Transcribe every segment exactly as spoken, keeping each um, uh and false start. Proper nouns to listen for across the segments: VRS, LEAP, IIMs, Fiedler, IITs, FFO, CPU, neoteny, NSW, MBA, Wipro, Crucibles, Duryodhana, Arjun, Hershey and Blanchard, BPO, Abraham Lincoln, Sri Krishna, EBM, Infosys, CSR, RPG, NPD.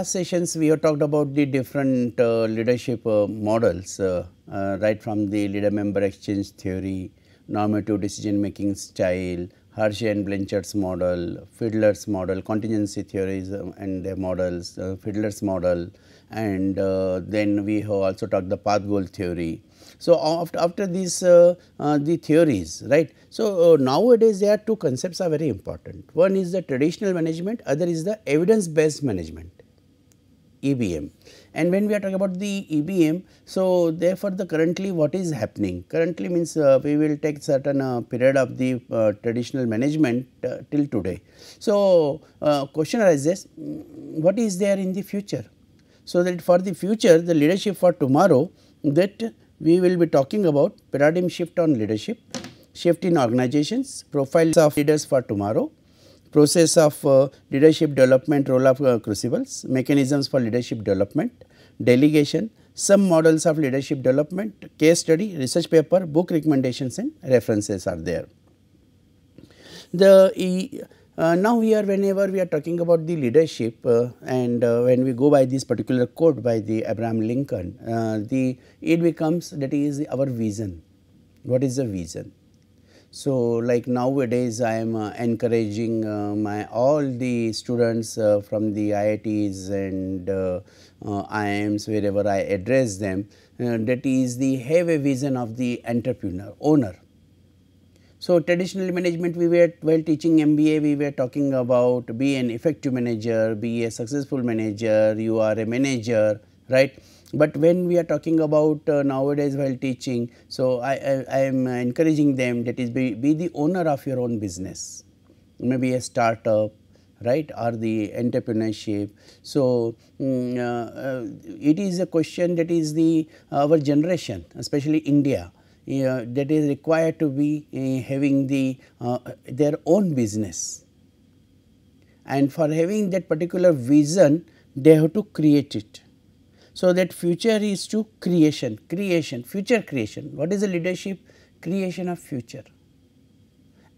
last sessions, we have talked about the different uh, leadership uh, models, uh, uh, right from the leader member exchange theory, normative decision making style, Hershey and Blanchard's model, Fiedler's model, contingency theories uh, and their models, uh, Fiedler's model, and uh, then we have also talked the path goal theory. So, after, after these uh, uh, the theories, right. So, uh, nowadays there are two concepts are very important. One is the traditional management, other is the evidence based management, E B M. And when we are talking about the E B M, so therefore, the currently what is happening? Currently means uh, we will take certain uh, period of the uh, traditional management uh, till today. So, uh, question arises, what is there in the future? So, that for the future, the leadership for tomorrow, that we will be talking about paradigm shift on leadership, shift in organizations, profiles of leaders for tomorrow, process of uh, leadership development, role of uh, crucibles, mechanisms for leadership development, delegation, some models of leadership development, case study, research paper, book recommendations and references are there. The uh, now we are whenever we are talking about the leadership uh, and uh, when we go by this particular quote by the Abraham Lincoln, uh, the it becomes that is our vision. What is the vision? So, like nowadays I am uh, encouraging uh, my all the students uh, from the I I Ts and uh, uh, I I Ms wherever I address them, uh, that is the have a vision of the entrepreneur, owner. So, traditional management we were while teaching M B A we were talking about be an effective manager, be a successful manager, you are a manager, right. But when we are talking about uh, nowadays while teaching, so I, I, I am encouraging them that is be, be the owner of your own business, maybe a startup, right, or the entrepreneurship. So, um, uh, uh, it is a question that is the uh, our generation, especially India, uh, that is required to be uh, having the uh, their own business, and for having that particular vision, they have to create it. So, that future is to creation, creation, future creation. What is the leadership? Creation of future.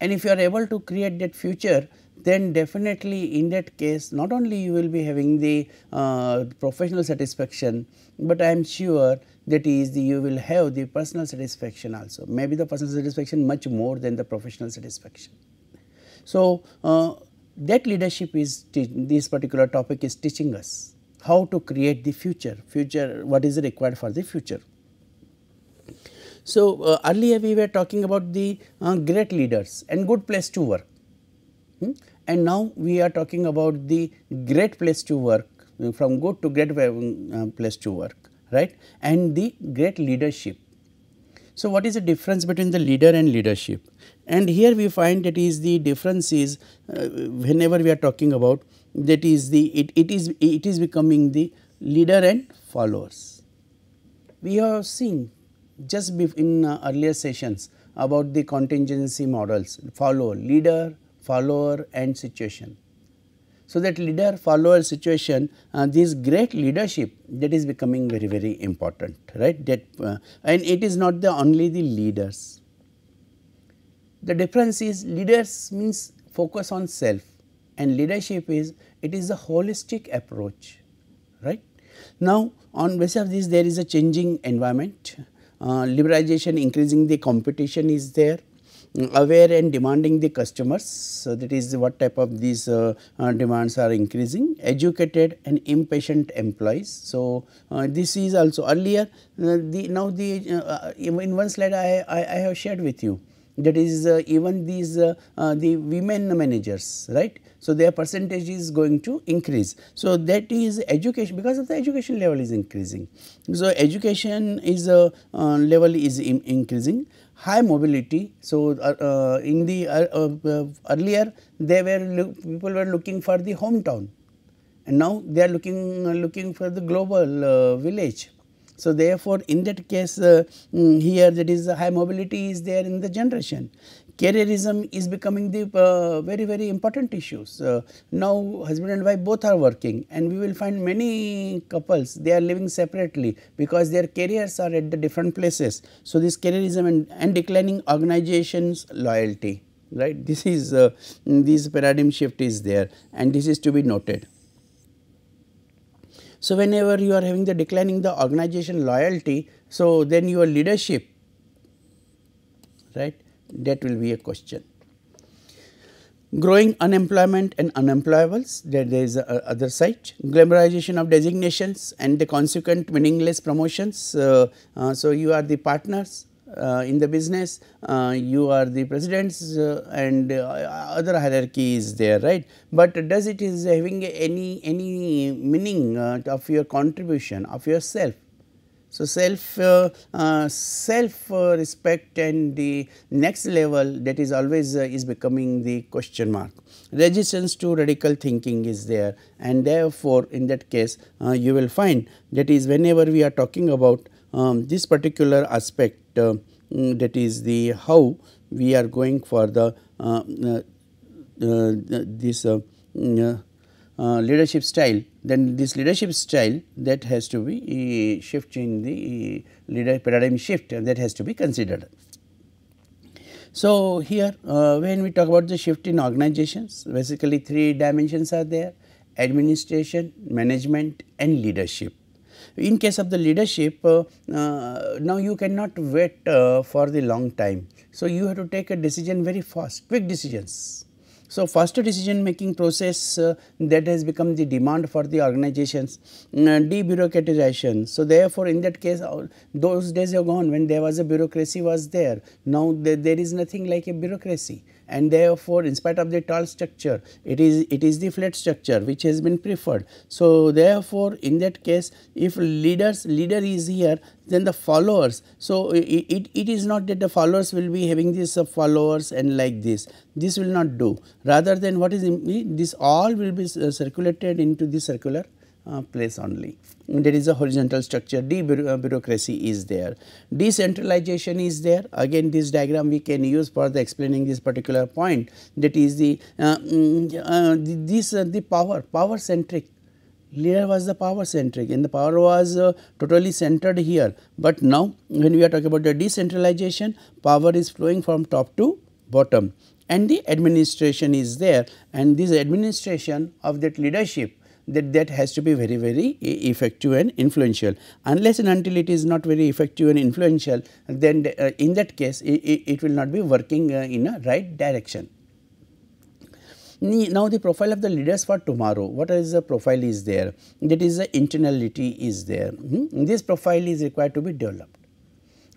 And if you are able to create that future, then definitely in that case, not only you will be having the uh, professional satisfaction, but I am sure that is the, you will have the personal satisfaction also. Maybe the personal satisfaction much more than the professional satisfaction. So, uh, that leadership is, this particular topic is teaching us. How to create the future, future, what is required for the future. So, uh, earlier we were talking about the uh, great leaders and good place to work, hmm? And now we are talking about the great place to work, from good to great uh, place to work, right, and the great leadership. So, what is the difference between the leader and leadership? And here we find that is the difference is uh, whenever we are talking about that is the it, it is it is becoming the leader and followers. We have seen just in uh, earlier sessions about the contingency models, follow, leader, follower and situation. So, that leader, follower situation, uh, this great leadership that is becoming very very important, right, that uh, and it is not the only the leaders. The difference is leaders means focus on self. And leadership is, it is a holistic approach, right. Now, on basis of this there is a changing environment, uh, liberalization, increasing the competition is there, aware and demanding the customers, so that is what type of these uh, uh, demands are increasing, educated and impatient employees. So, uh, this is also earlier, uh, the now the uh, in one slide I, I, I have shared with you. That is uh, even these uh, uh, the women managers, right. So, their percentage is going to increase. So, that is education because of the education level is increasing. So, education is uh, uh, level is in increasing, high mobility. So, uh, uh, in the uh, uh, earlier they were people were looking for the hometown and now they are looking uh, looking for the global uh, village. So, therefore, in that case uh, here that is the high mobility is there in the generation. Careerism is becoming the uh, very very important issues. Uh, now, husband and wife both are working and we will find many couples they are living separately because their careers are at the different places. So, this careerism and, and declining organizations loyalty, right. This is uh, this paradigm shift is there and this is to be noted. So whenever you are having the declining the organization loyalty, so then your leadership, right, that will be a question. Growing unemployment and unemployables, there, there is the other side. Glamorization of designations and the consequent meaningless promotions. Uh, uh, so you are the partners uh, in the business, uh, you are the presidents uh, and uh, other hierarchy is there, right. But does it is having any, any meaning uh, of your contribution, of yourself? So, self, uh, uh, self uh, respect and the next level, that is always uh, is becoming the question mark. Resistance to radical thinking is there, and therefore, in that case uh, you will find that is whenever we are talking about um, this particular aspect, uh, um, that is the how we are going for the uh, uh, uh, this uh, uh, Uh, leadership style, then this leadership style that has to be uh, shift in the uh, leader paradigm shift, and that has to be considered. So, here uh, when we talk about the shift in organizations, basically three dimensions are there: administration, management and leadership. In case of the leadership, uh, uh, now you cannot wait uh, for the long time. So, you have to take a decision very fast, quick decisions. So, faster decision making process uh, that has become the demand for the organizations, uh, de-bureaucratization. So, therefore, in that case all those days are gone when there was a bureaucracy was there. Now, there, there is nothing like a bureaucracy, and therefore, in spite of the tall structure, it is it is the flat structure which has been preferred. So, therefore, in that case if leaders leader is here, then the followers. So, it, it, it is not that the followers will be having this uh, followers and like this, this will not do. Rather than what is in, this all will be uh, circulated into the circular uh, place only. There is a horizontal structure, de-bureaucracy is there. Decentralization is there, again this diagram we can use for the explaining this particular point, that is the, uh, uh, this uh, the power, power centric. Leader was the power centric and the power was uh, totally centered here, but now when we are talking about the decentralization, power is flowing from top to bottom, and the administration is there, and this administration of that leadership that that has to be very very effective and influential. Unless and until it is not very effective and influential, then uh, in that case it, it, it will not be working uh, in a right direction. Now, the profile of the leaders for tomorrow, what is the profile is there, that is the internality is there. Mm-hmm. This profile is required to be developed.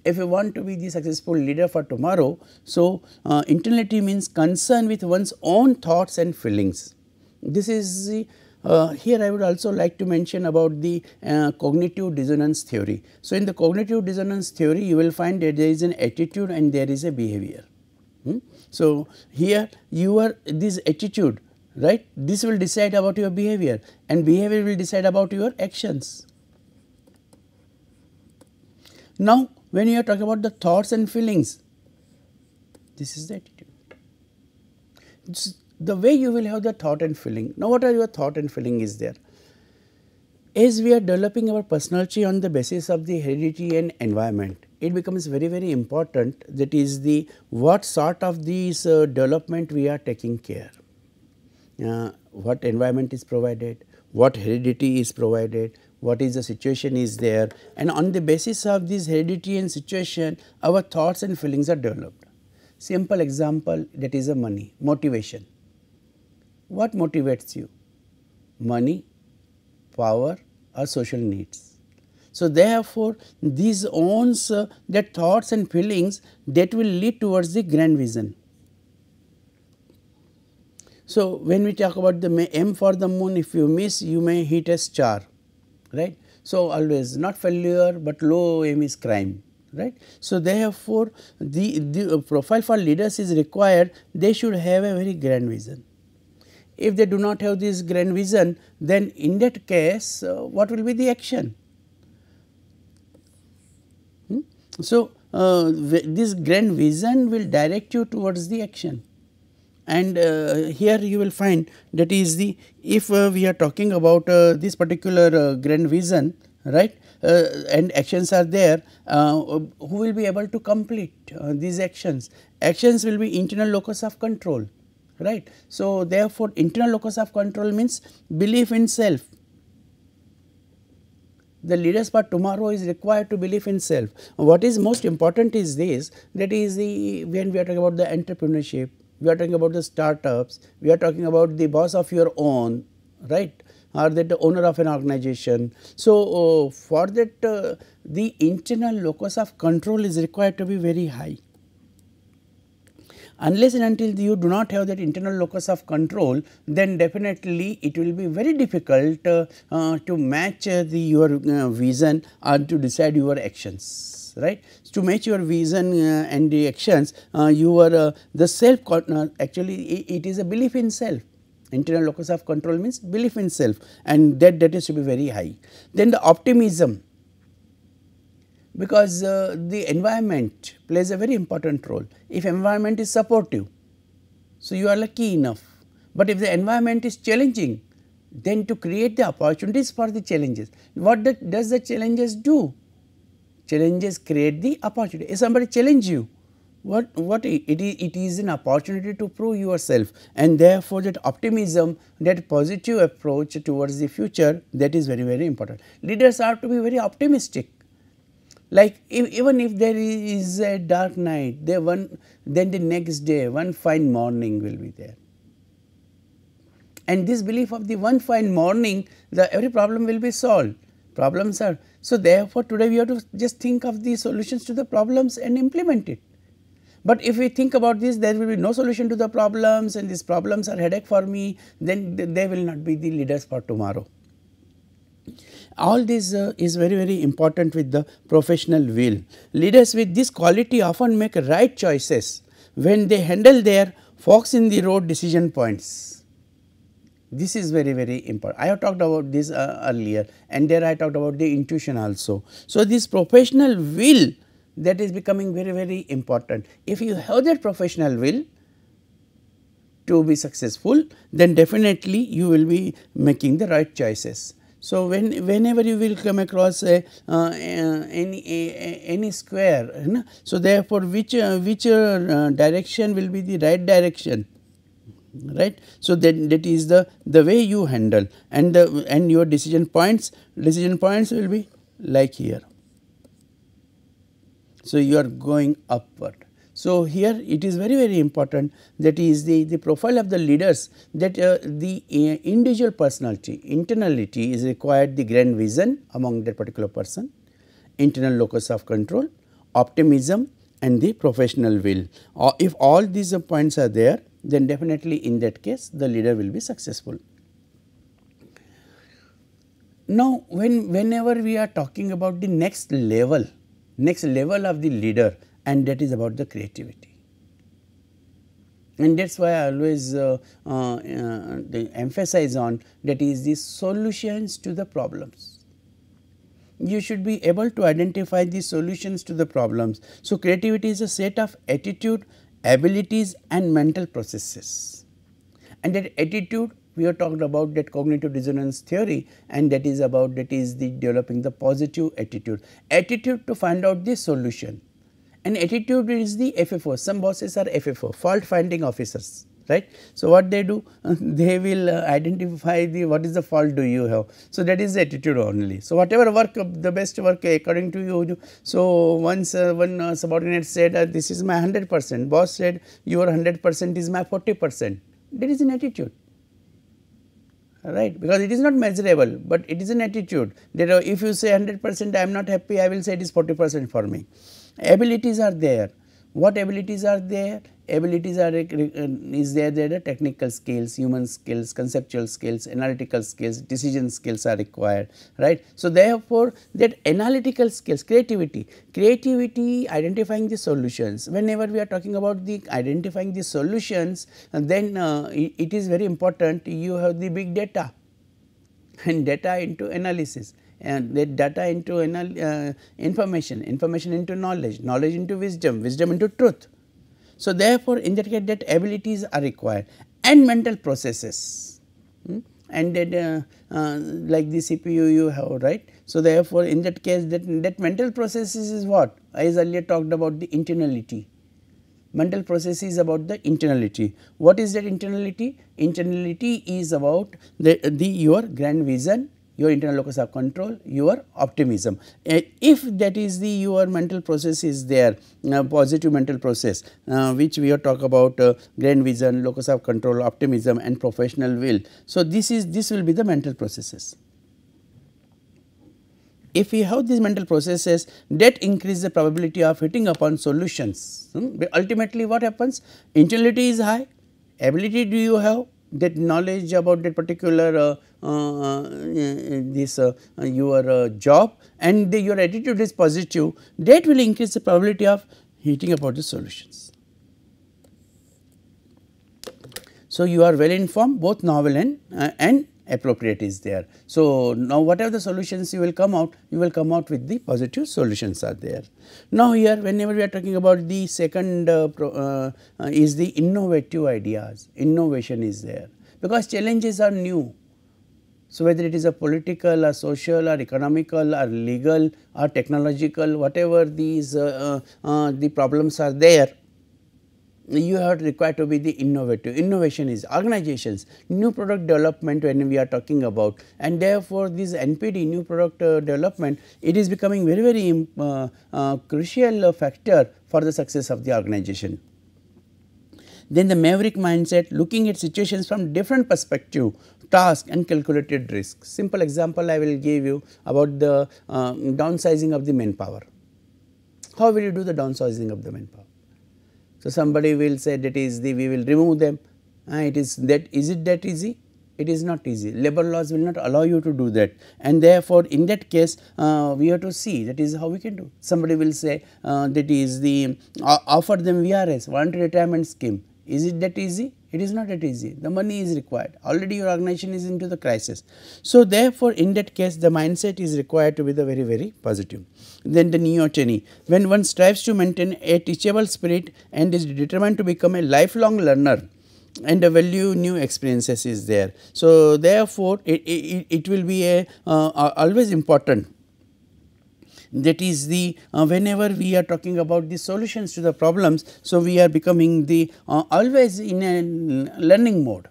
If you want to be the successful leader for tomorrow, so uh, internality means concern with one's own thoughts and feelings. This is the, uh, here I would also like to mention about the uh, cognitive dissonance theory. So, in the cognitive dissonance theory, you will find that there is an attitude and there is a behavior. Mm-hmm. So, here you are this attitude, right, this will decide about your behavior, and behavior will decide about your actions. Now, when you are talking about the thoughts and feelings, this is the attitude. It's the way you will have the thought and feeling. Now, what are your thought and feeling is there? As we are developing our personality on the basis of the heredity and environment, it becomes very very important, that is the what sort of these uh, development we are taking care, uh, what environment is provided, what heredity is provided, what is the situation is there, and on the basis of this heredity and situation our thoughts and feelings are developed. Simple example, that is a money, motivation. What motivates you? Money, power or social needs. So, therefore, these owns uh, that thoughts and feelings that will lead towards the grand vision. So, when we talk about the aim for the moon, if you miss you may hit a star, right. So, always not failure, but low aim is crime, right. So, therefore, the, the profile for leaders is required, they should have a very grand vision. If they do not have this grand vision, then in that case uh, what will be the action? So, uh, this grand vision will direct you towards the action, and uh, here you will find that is the, if uh, we are talking about uh, this particular uh, grand vision, right, uh, and actions are there, uh, who will be able to complete uh, these actions? Actions will be internal locus of control, right. So, therefore, internal locus of control means belief in self. the leaders for tomorrow is required to believe in self. What is most important is this, that is the, when we are talking about the entrepreneurship, we are talking about the startups, we are talking about the boss of your own, right? Or that the owner of an organization. So, uh, for that uh, the internal locus of control is required to be very high. Unless and until you do not have that internal locus of control, then definitely it will be very difficult uh, uh, to match uh, the, your uh, vision or to decide your actions, right. To match your vision uh, and the actions, uh, you are uh, the self, uh, actually it, it is a belief in self. Internal locus of control means belief in self, and that that is to be very high. Then the optimism, because uh, the environment plays a very important role. If environment is supportive, so you are lucky enough, but if the environment is challenging, then to create the opportunities for the challenges. What the, does the challenges do? Challenges create the opportunity. If somebody challenges you, What, what it, it, it is an opportunity to prove yourself, and therefore that optimism, that positive approach towards the future, that is very, very important. Leaders are to be very optimistic, like if, even if there is a dark night, they one, then the next day, one fine morning will be there. And this belief of the one fine morning, the every problem will be solved. Problems are, so therefore today we have to just think of the solutions to the problems and implement it. But if we think about this, there will be no solution to the problems, and these problems are headache for me, then they will not be the leaders for tomorrow. All this uh, is very, very important with the professional will. Leaders with this quality often make right choices when they handle their forks in the road decision points. This is very, very important. I have talked about this uh, earlier, and there I talked about the intuition also. So, this professional will, that is becoming very, very important. If you have that professional will to be successful, then definitely you will be making the right choices. So, when, whenever you will come across a, uh, any, a, any square, you know, so therefore which, uh, which uh, direction will be the right direction, right. So, that, that is the, the way you handle, and, the, and your decision points, decision points will be like here. So, you are going upward. So, here it is very, very important, that is the, the profile of the leaders, that uh, the uh, individual personality, internality is required, the grand vision among that particular person, internal locus of control, optimism and the professional will. Uh, if all these uh, points are there, then definitely in that case the leader will be successful. Now, when, whenever we are talking about the next level, next level of the leader, and that is about the creativity. And that is why I always uh, uh, uh, emphasize on, that is the solutions to the problems. You should be able to identify the solutions to the problems. So, creativity is a set of attitude, abilities and mental processes, and that attitude, we have talked about that cognitive dissonance theory, and that is about, that is the developing the positive attitude, attitude to find out the solution. And attitude is the F F O, some bosses are F F O, fault finding officers, right. So, what they do, they will identify the what is the fault do you have. So, that is the attitude only. So, whatever work, the best work according to you. So, once uh, one uh, subordinate said uh, this is my one hundred percent, boss said your one hundred percent is my forty percent, that is an attitude. Right, because it is not measurable, but it is an attitude that if you say one hundred percent I am not happy, I will say it is forty percent for me. Abilities are there. What abilities are there? Abilities are is there, there are technical skills, human skills, conceptual skills, analytical skills, decision skills are required, right. So, therefore, that analytical skills, creativity, creativity identifying the solutions. Whenever we are talking about the identifying the solutions, then uh, it is very important, you have the big data and data into analysis, and that data into anal uh, information, information into knowledge, knowledge into wisdom, wisdom into truth. So, therefore, in that case that abilities are required, and mental processes, hmm? and that uh, uh, like the C P U you have, right. So, therefore, in that case that, that mental processes is what? I earlier talked about the internality, mental process is about the internality. What is that internality? Internality is about the, the your grand vision your internal locus of control, your optimism. Uh, if that is the your mental process is there, uh, positive mental process, uh, which we are talk about uh, grand vision, locus of control, optimism and professional will. So, this is this will be the mental processes. If we have these mental processes, that increase the probability of hitting upon solutions. Hmm? Ultimately, what happens? Intelligibility is high, ability do you have, that knowledge about that particular uh, uh, this uh, your uh, job, and the, your attitude is positive, that will increase the probability of hitting upon the solutions. So, you are well informed, both novel and uh, and appropriate is there. So, now whatever the solutions you will come out, you will come out with the positive solutions are there. Now, here whenever we are talking about the second uh, pro, uh, uh, is the innovative ideas, innovation is there, because challenges are new. So, whether it is a political or social or economical or legal or technological, whatever these uh, uh, uh, the problems are there, you are required to be the innovative. Innovation is organizations, new product development when we are talking about, and therefore, this N P D, new product uh, development, it is becoming very very uh, uh, crucial factor for the success of the organization. Then the maverick mindset, looking at situations from different perspective, task and calculated risk. Simple example I will give you about the uh, downsizing of the manpower. How will you do the downsizing of the manpower? So, somebody will say that is the we will remove them, uh, it is that is it that easy? It is not easy. Labor laws will not allow you to do that, and therefore, in that case uh, we have to see that is how we can do. Somebody will say uh, that is the uh, offer them V R S, voluntary retirement scheme, is it that easy? It is not that easy, the money is required, already your organization is into the crisis. So, therefore, in that case the mindset is required to be the very very positive. Then the neoteny, when one strives to maintain a teachable spirit and is determined to become a lifelong learner and a value new experiences is there. So, therefore, it, it, it will be a uh, always important. That is the uh, whenever we are talking about the solutions to the problems. So, we are becoming the uh, always in a learning mode.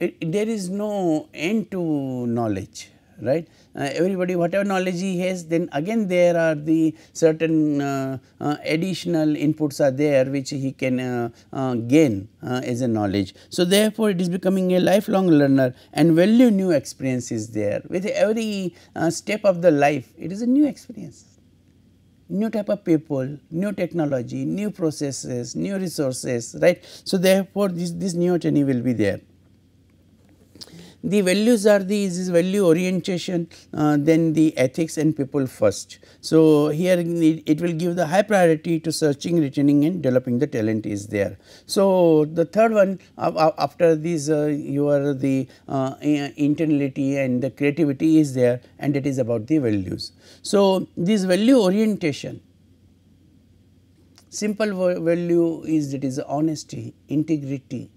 It, it, there is no end to knowledge, right. Uh, everybody whatever knowledge he has, then again there are the certain uh, uh, additional inputs are there which he can uh, uh, gain uh, as a knowledge. So, therefore, it is becoming a lifelong learner and value new experiences there. With every uh, step of the life, it is a new experience, new type of people, new technology, new processes, new resources, right. So, therefore, this, this neoteny will be there. The values are the is value orientation, uh, then the ethics and people first. So, here it, it will give the high priority to searching, retaining and developing the talent is there. So, the third one uh, after these uh, your the uh, internality and the creativity is there, and it is about the values. So, this value orientation, simple value is that is honesty, integrity,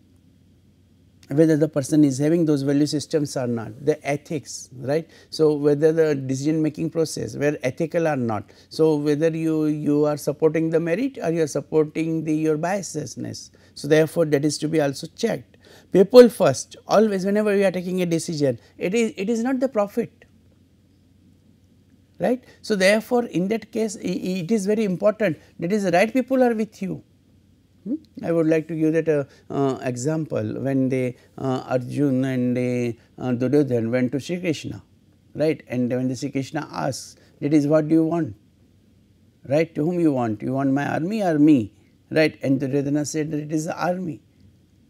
whether the person is having those value systems or not, the ethics, right. So, whether the decision making process where ethical or not. So, whether you, you are supporting the merit or you are supporting the your biasness. So, therefore, that is to be also checked. People first, always whenever we are taking a decision, it is, it is not the profit, right. So, therefore, in that case it is very important that is the right people are with you. Hmm? I would like to give that a, uh, example when they uh, Arjun and they, uh, Duryodhan went to Sri Krishna, right, and when the Sri Krishna asks that is what do you want, right, to whom you want, you want my army or me, right, and Duryodhana said that it is the army,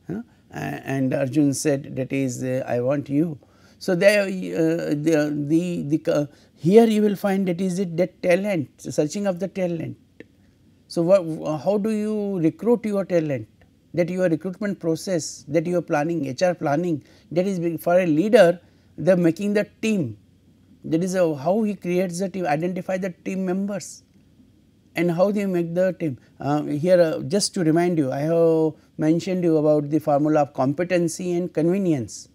huh? And Arjun said that is uh, I want you. So, there uh, the, the, the uh, here you will find that is it that talent, searching of the talent. So, what, how do you recruit your talent, that your recruitment process, that you are planning, H R planning, that is for a leader, the making the team, that is a, how he creates the team, identify the team members and how they make the team. Uh, here uh, just to remind you, I have mentioned you about the formula of competency and convenience.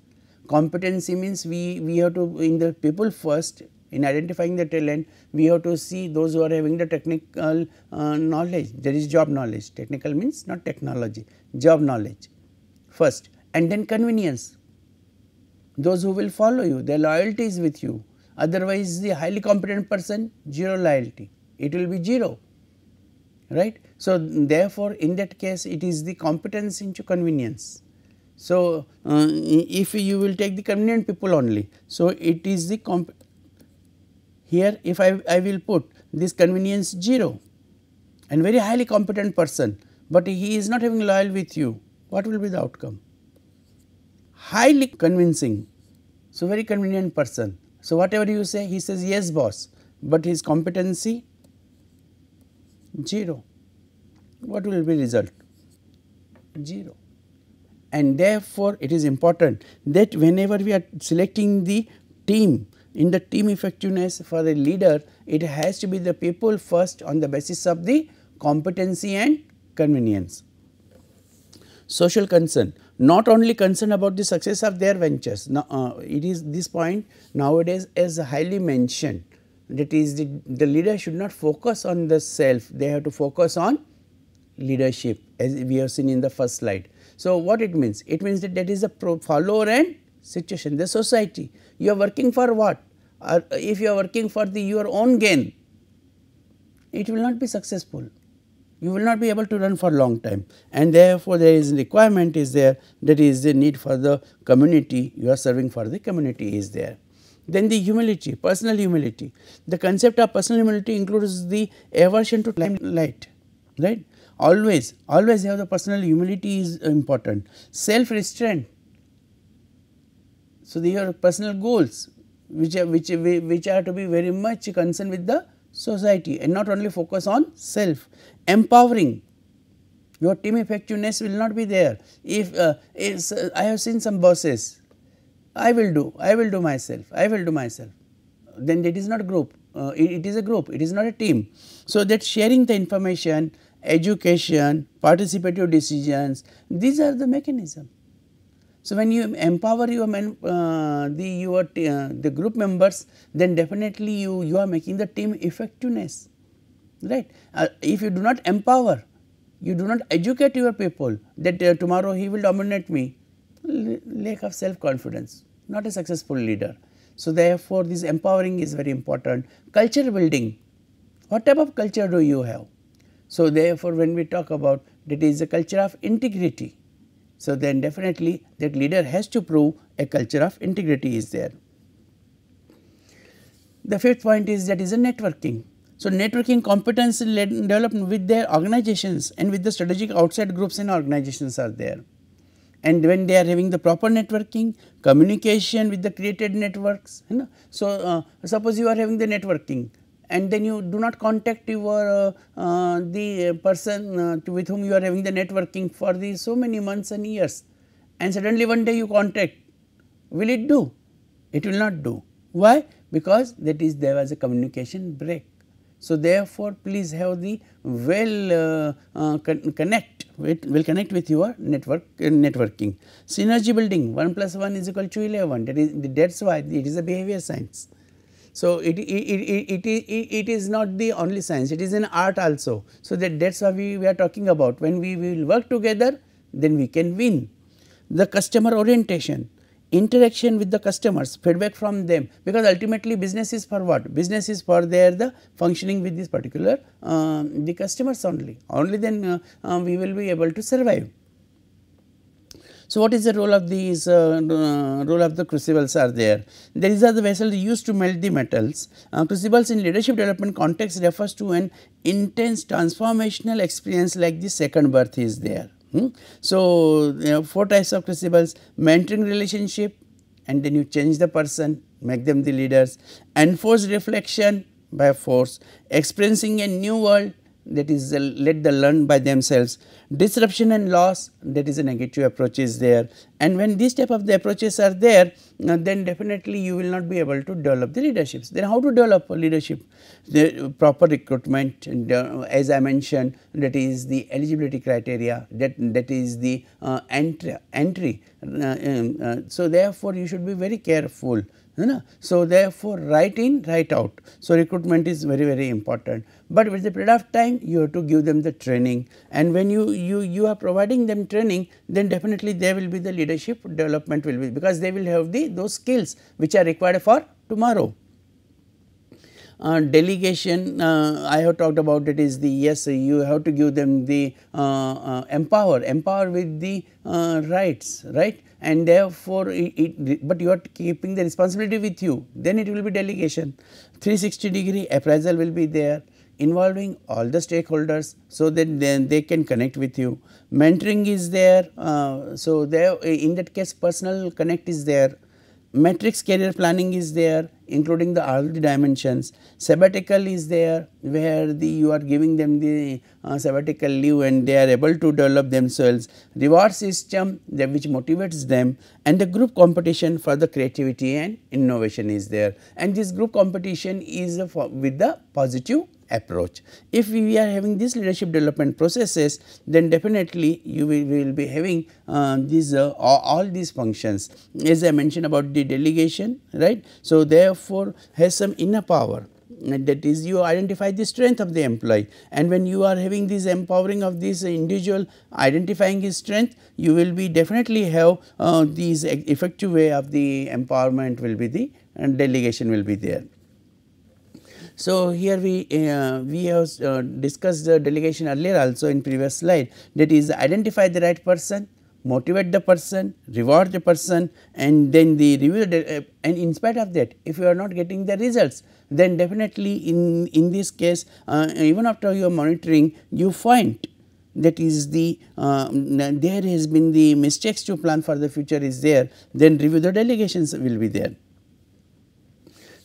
Competency means we, we have to in the people first. In identifying the talent, we have to see those who are having the technical uh, knowledge, there is job knowledge, technical means not technology, job knowledge first, and then convenience. those who will follow you, their loyalty is with you. Otherwise, the highly competent person, zero loyalty, it will be zero, right. So, therefore, in that case, it is the competence into convenience. So, uh, if you will take the convenient people only, so it is the comp here if I, I will put this convenience zero and very highly competent person, but he is not having loyal with you, what will be the outcome? Highly convincing, so very convenient person. So, whatever you say, he says yes boss, but his competency zero. What will be result? Zero. And therefore, it is important that whenever we are selecting the team, in the team effectiveness for a leader, it has to be the people first on the basis of the competency and convenience. Social concern, not only concern about the success of their ventures. Now, uh, it is this point nowadays is highly mentioned, that is the, the leader should not focus on the self, they have to focus on leadership, as we have seen in the first slide. So, what it means? It means that that is a pro follower and situation, the society. You are working for what? Or if you are working for the your own gain, it will not be successful. You will not be able to run for long time, and therefore, there is requirement is there, that is the need for the community, you are serving for the community is there. Then the humility, personal humility. The concept of personal humility includes the aversion to limelight, right. Always, always have the personal humility is important. Self-restraint. So, these are personal goals which are, which, which are to be very much concerned with the society and not only focus on self. Empowering. Your team effectiveness will not be there. If, uh, if uh, I have seen some bosses, I will do, I will do myself, I will do myself. Then it is not a group, uh, it, it is a group, it is not a team. So, that sharing the information, education, participative decisions, these are the mechanism. So, when you empower your men, uh, the your uh, the group members, then definitely you, you are making the team effectiveness, right. Uh, if you do not empower, you do not educate your people that uh, tomorrow he will dominate me, lack of self confidence, not a successful leader. So, therefore, this empowering is very important. Culture building, what type of culture do you have? So, therefore, when we talk about that is a culture of integrity, so then definitely that leader has to prove a culture of integrity is there. The fifth point is that is a networking. So, networking competence developed with their organizations and with the strategic outside groups and organizations are there. And when they are having the proper networking, communication with the created networks, you know. So, uh, suppose you are having the networking, and then you do not contact your uh, uh, the person uh, to with whom you are having the networking for the so many months and years, and suddenly one day you contact, will it do? It will not do. Why? Because that is there was a communication break. So, therefore, please have the well uh, uh, con connect with will connect with your network uh, networking. Synergy building, one plus one is equal to eleven, that is that is why it is a behavior science. So, it, it, it, it, it is not the only science, it is an art also. So, that is what we, we are talking about. When we, we will work together, then we can win. The customer orientation, interaction with the customers, feedback from them, because ultimately business is for what? Business is for their the functioning with this particular uh, the customers only, only then uh, uh, we will be able to survive. So, what is the role of these, uh, uh, role of the crucibles are there? These are the vessels used to melt the metals. Uh, crucibles in leadership development context refers to an intense transformational experience like the second birth is there. Hmm? So, you know, four types of crucibles, mentoring relationship, and then you change the person, make them the leaders, enforced reflection by force, experiencing a new world, that is uh, let the learn by themselves, disruption and loss, that is a negative approach is there, and when these type of the approaches are there, uh, then definitely you will not be able to develop the leaderships. Then how to develop a leadership? The proper recruitment, and, uh, as I mentioned, that is the eligibility criteria, that, that is the uh, entry. entry. Uh, um, uh, so, therefore, you should be very careful you know. So therefore, right in, right out. So recruitment is very, very important. But with the period of time, you have to give them the training, and when you, you, you are providing them training, then definitely there will be the leadership development will be, because they will have the those skills which are required for tomorrow. Uh, delegation, uh, I have talked about it, is the, yes, you have to give them the uh, uh, empower, empower with the uh, rights, right, and therefore, it, it, but you are keeping the responsibility with you, then it will be delegation. three sixty degree appraisal will be there, involving all the stakeholders, so that then they can connect with you. Mentoring is there, uh, so there, in that case, personal connect is there. Matrix career planning is there, including the all the dimensions. Sabbatical is there, where the you are giving them the uh, sabbatical leave and they are able to develop themselves. Reward system that which motivates them, and the group competition for the creativity and innovation is there. And this group competition is a for, with the positive approach. If we are having these leadership development processes, then definitely you will, will be having uh, these uh, all, all these functions. As I mentioned about the delegation, right? So therefore, has some inner power. And that is, you identify the strength of the employee, and when you are having this empowering of this individual, identifying his strength, you will be definitely have uh, these effective way of the empowerment will be the, and delegation will be there. So here we uh, we have uh, discussed the delegation earlier also in previous slide, that is identify the right person, motivate the person, reward the person, and then the review the, uh, and in spite of that, if you are not getting the results, then definitely in, in this case uh, even after your monitoring, you find that is the uh, there has been the mistakes to plan for the future is there, then review the delegations will be there.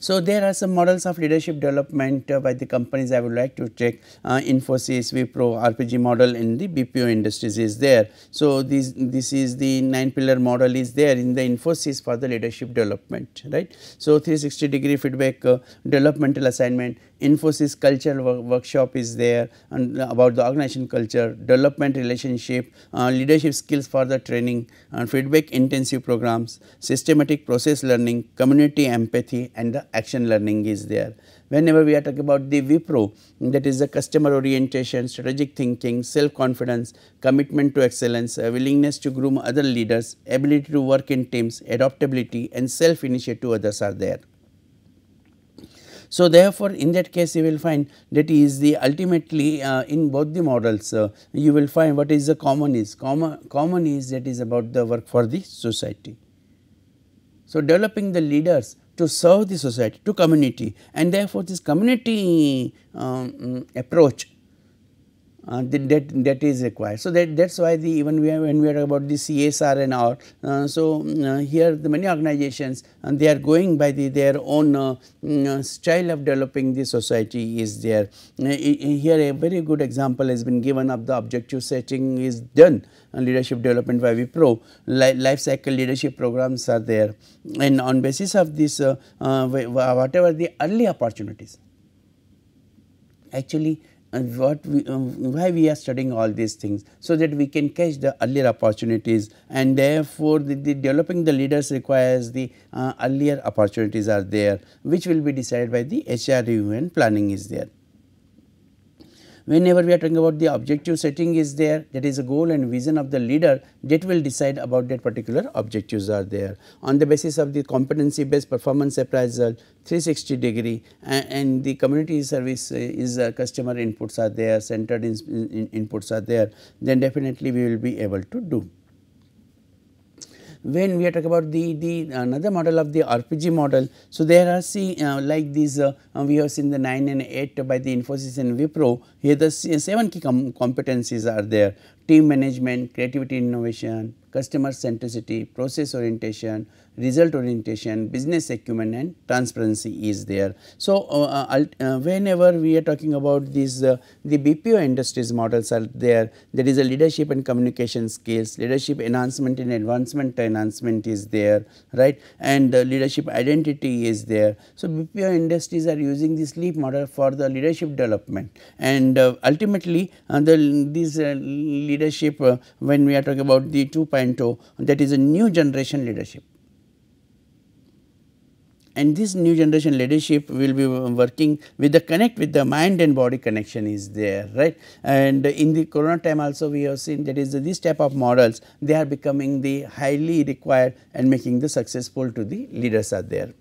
So there are some models of leadership development uh, by the companies I would like to check. uh, Infosys, Wipro, R P G model in the B P O industries is there. So this, this is the nine pillar model is there in the Infosys for the leadership development, right. So three sixty degree feedback, uh, developmental assignment, Infosys culture work workshop is there, and about the organization culture, development relationship, uh, leadership skills for the training, and uh, feedback intensive programs, systematic process learning, community empathy, and the action learning is there. Whenever we are talking about the Wipro, that is the customer orientation, strategic thinking, self-confidence, commitment to excellence, uh, willingness to groom other leaders, ability to work in teams, adaptability, and self-initiative others are there. So therefore, in that case, you will find that is the ultimately uh, in both the models, uh, you will find what is the common is, common, common is that is about the work for the society. So developing the leaders to serve the society, to community, and therefore this community um, approach uh, that, that, that is required. So that that's why the even we have, when we are talking about the C S R and all, uh, so uh, here the many organizations, and they are going by the their own uh, uh, style of developing the society is there. Uh, here a very good example has been given of the objective setting is done. Leadership development by Wipro, life cycle leadership programs are there, and on basis of this uh, uh, whatever the early opportunities. Actually uh, what we, uh, why we are studying all these things, so that we can catch the earlier opportunities, and therefore the, the developing the leaders requires the uh, earlier opportunities are there, which will be decided by the H R review and planning is there. Whenever we are talking about the objective setting is there, that is a goal and vision of the leader that will decide about that particular objectives are there. On the basis of the competency based performance appraisal, three sixty degree, and, and the community service is uh, customer inputs are there, centered in, in, in inputs are there, then definitely we will be able to do. When we are talking about the, the another model of the R P G model, so there are see uh, like these uh, we have seen the nine and eight by the Infosys and Wipro, here the seven key com competencies are there, team management, creativity innovation, customer centricity, process orientation, result orientation, business acumen, and transparency is there. So, uh, uh, whenever we are talking about these uh, the B P O industries models are there, there is a leadership and communication skills, leadership enhancement and advancement enhancement is there, right, and uh, leadership identity is there. So, B P O industries are using this LEAP model for the leadership development, and uh, ultimately uh, the this uh, leadership uh, when we are talking about the two point oh, that is a new generation leadership. And this new generation leadership will be working with the connect with the mind and body connection is there, right. And in the corona time also we have seen that is this type of models, they are becoming the highly required and making the successful to the leaders are there.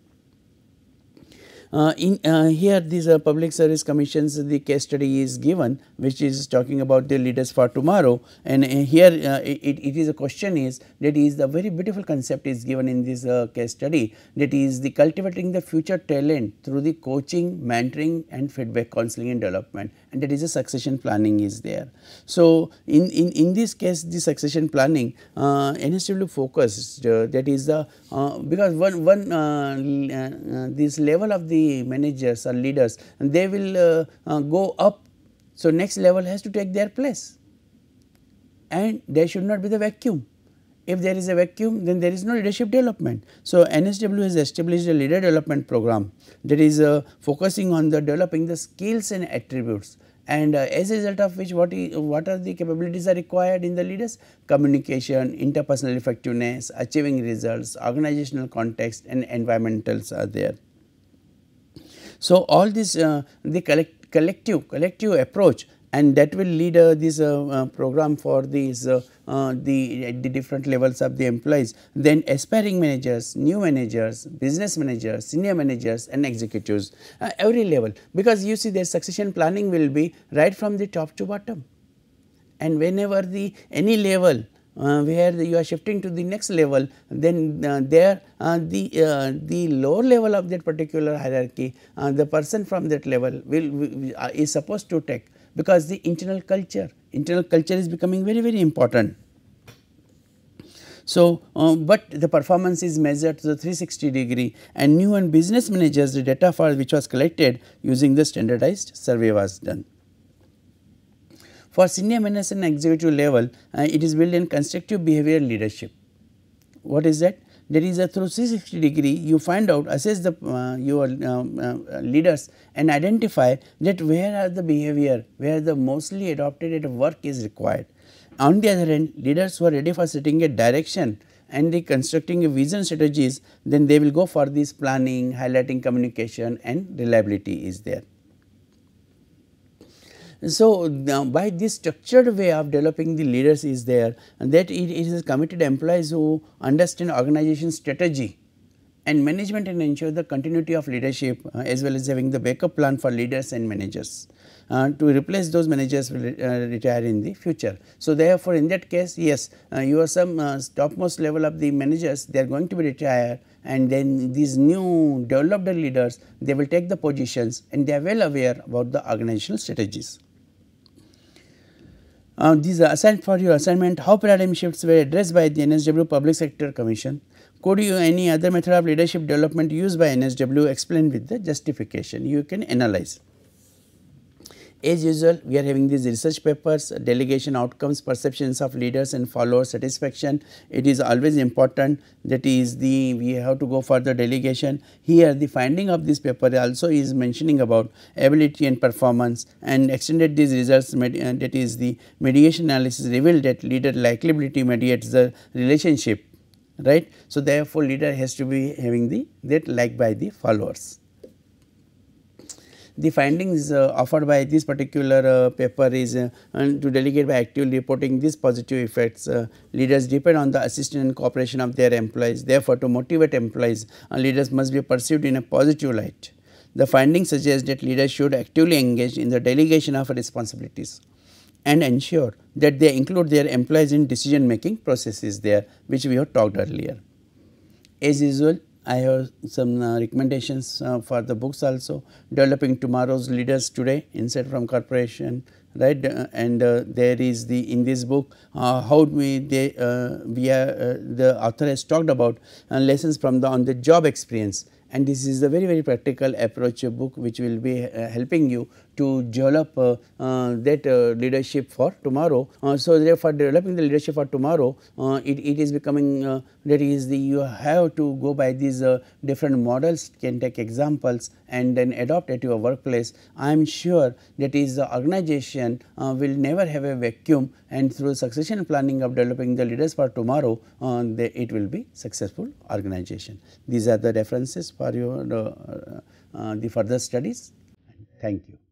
Uh, in uh, here these uh, public service commissions, the case study is given which is talking about the leaders for tomorrow, and uh, here uh, it, it is a question is that is the very beautiful concept is given in this uh, case study, that is the cultivating the future talent through the coaching, mentoring and feedback, counseling and development, and that is a succession planning is there. So, in, in, in this case the succession planning uh, N S W focused uh, that is the uh, because one, one uh, uh, this level of the managers or leaders and they will uh, uh, go up. So, next level has to take their place and there should not be the vacuum. If there is a vacuum, then there is no leadership development. So, N S W has established a leader development program that is uh, focusing on the developing the skills and attributes, and uh, as a result of which what, is, what are the capabilities are required in the leaders? Communication, interpersonal effectiveness, achieving results, organizational context and environmentals are there. So, all this uh, the collect, collective collective approach, and that will lead uh, this uh, uh, program for these uh, uh, the, uh, the different levels of the employees, then aspiring managers, new managers, business managers, senior managers and executives uh, every level, because you see their succession planning will be right from the top to bottom, and whenever the any level Uh, where the you are shifting to the next level, then uh, there uh, the uh, the lower level of that particular hierarchy, uh, the person from that level will, will uh, is supposed to take, because the internal culture internal culture is becoming very very important. So, uh, but the performance is measured to the three sixty degree, and new and business managers, the data for which was collected using the standardized survey was done. For senior managers and executive level, uh, it is built in constructive behavioral leadership. What is that? That is a through three sixty degree you find out, assess the uh, your um, uh, leaders and identify that where are the behavior, where the mostly adopted at work is required. On the other hand, leaders who are ready for setting a direction and the constructing a vision strategies, then they will go for this planning, highlighting communication and reliability is there. So, uh, by this structured way of developing the leaders is there, and that it, it is committed employees who understand organization strategy and management and ensure the continuity of leadership, uh, as well as having the backup plan for leaders and managers uh, to replace those managers who re uh, retire in the future. So, therefore, in that case yes, uh, you are some uh, topmost level of the managers, they are going to be retired, and then these new developed leaders, they will take the positions and they are well aware about the organizational strategies. Uh, these are assigned for your assignment. How paradigm shifts were addressed by the N S W Public Sector Commission? Could you any other method of leadership development used by N S W? Explain with the justification. You can analyze. As usual, we are having these research papers, delegation outcomes, perceptions of leaders and follower satisfaction. It is always important, that is the we have to go for the delegation. Here the finding of this paper also is mentioning about ability and performance, and extended these results med, uh, that is the mediation analysis revealed that leader likability mediates the relationship, right. So, therefore, leader has to be having the that liked by the followers. The findings uh, offered by this particular uh, paper is uh, to delegate by actively reporting these positive effects. Uh, leaders depend on the assistance and cooperation of their employees. Therefore, to motivate employees, uh, leaders must be perceived in a positive light. The findings suggest that leaders should actively engage in the delegation of responsibilities and ensure that they include their employees in decision making processes there, which we have talked earlier. As usual, I have some uh, recommendations uh, for the books also. Developing Tomorrow's Leaders Today, Insight from Corporation, right, uh, and uh, there is the in this book uh, how we they uh, we are uh, the author has talked about uh, lessons from the on the job experience, and this is a very very practical approach book which will be uh, helping you to develop uh, uh, that uh, leadership for tomorrow. Uh, so therefore, developing the leadership for tomorrow, uh, it, it is becoming uh, that is the you have to go by these uh, different models, can take examples and then adopt at your workplace. I am sure that is the organization uh, will never have a vacuum, and through succession planning of developing the leaders for tomorrow, uh, they, it will be successful organization. These are the references for your uh, uh, the further studies. Thank you.